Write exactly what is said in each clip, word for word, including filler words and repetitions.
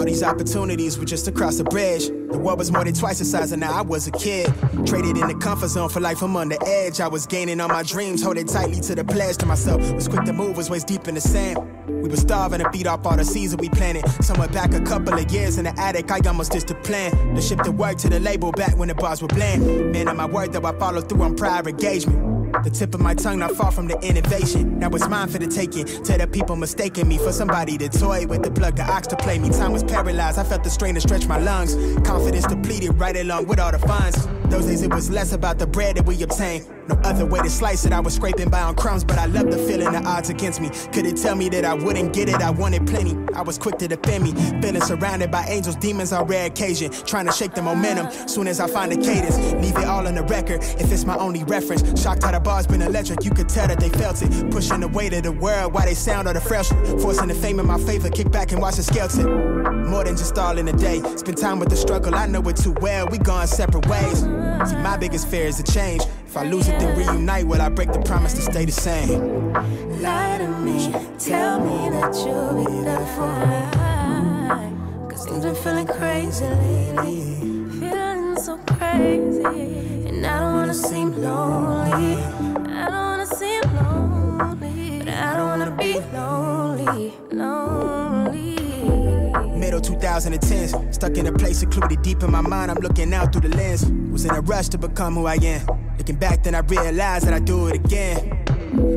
All these opportunities were just across the bridge. The world was more than twice the size and now I was a kid. Traded in the comfort zone for life, I'm on the edge. I was gaining all my dreams, holding tightly to the pledge. To myself, was quick to move, was waist deep in the sand. We were starving to feed off all the seeds that we planted. Somewhere back a couple of years in the attic, I almost dissed the plan. To shift the work to the label back when the bars were bland. Man of my word, though I followed through on prior engagement. The tip of my tongue not far from the innovation. Now it's mine for the taking. Tell the people mistaking me for somebody to toy with. The plug, the ox to play me. Time was paralyzed, I felt the strain to stretch my lungs. Confidence depleted right along with all the funds. Those days it was less about the bread that we obtained. No other way to slice it, I was scraping by on crumbs. But I loved the feeling, the odds against me. Couldn't tell me that I wouldn't get it, I wanted plenty. I was quick to defend me, feeling surrounded by angels, demons on rare occasion. Trying to shake the momentum, soon as I find the cadence. Leave it all on the record, if it's my only reference. Shocked how the bars been electric, you could tell that they felt it. Pushing the weight of the world, why they sound all the fresh. Forcing the fame in my favor, kick back and watch the scale tip. More than just all in a day, spend time with the struggle, I know it too well. We gone separate ways. See, my biggest fear is the change. If I lose it, then reunite, will I break the promise to stay the same? Lie to me, tell me that you'll be there for me. Cause things been feeling crazy lately. Feeling so crazy. And I don't wanna seem lonely. I don't wanna seem lonely. But I don't wanna be lonely, lonely. Middle two thousand tens, stuck in a place secluded deep in my mind, I'm looking out through the lens. Was in a rush to become who I am. Looking back then I realized that I do it again.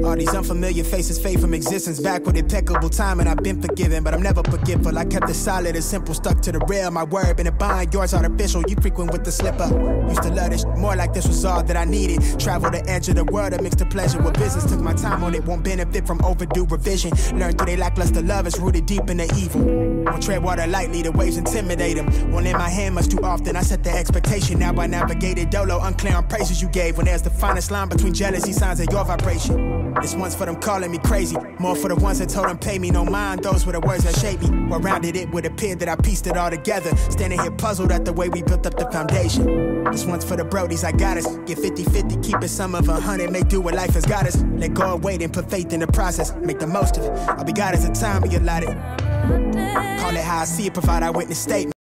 All these unfamiliar faces fade from existence. Back with impeccable time and I've been forgiven. But I'm never forgetful, I kept it solid and simple. Stuck to the rail, my word been a bond. Yours artificial, you frequent with the slip up. Used to love this, more like this was all that I needed. Travel the edge of the world, I mixed the pleasure with business. Took my time on it, won't benefit from overdue revision. Learned through they lackluster love, it's rooted deep in the evil. Won't tread water lightly, the waves intimidate them. One in my hand much too often, I set the expectation. Now I navigated dolo, unclear on praises you gave. When there's the finest line between jealousy signs and your vibration. This one's for them calling me crazy. More for the ones that told them pay me no mind. Those were the words that shaped me. Well rounded it would appear that I pieced it all together. Standing here puzzled at the way we built up the foundation. This one's for the brodies, I got us. Get fifty fifty, keep it some of a hundred. Make do what life has got us. Let go of wait and put faith in the process. Make the most of it. I'll be God as the time we allotted. Call it how I see it, provide our witness statement.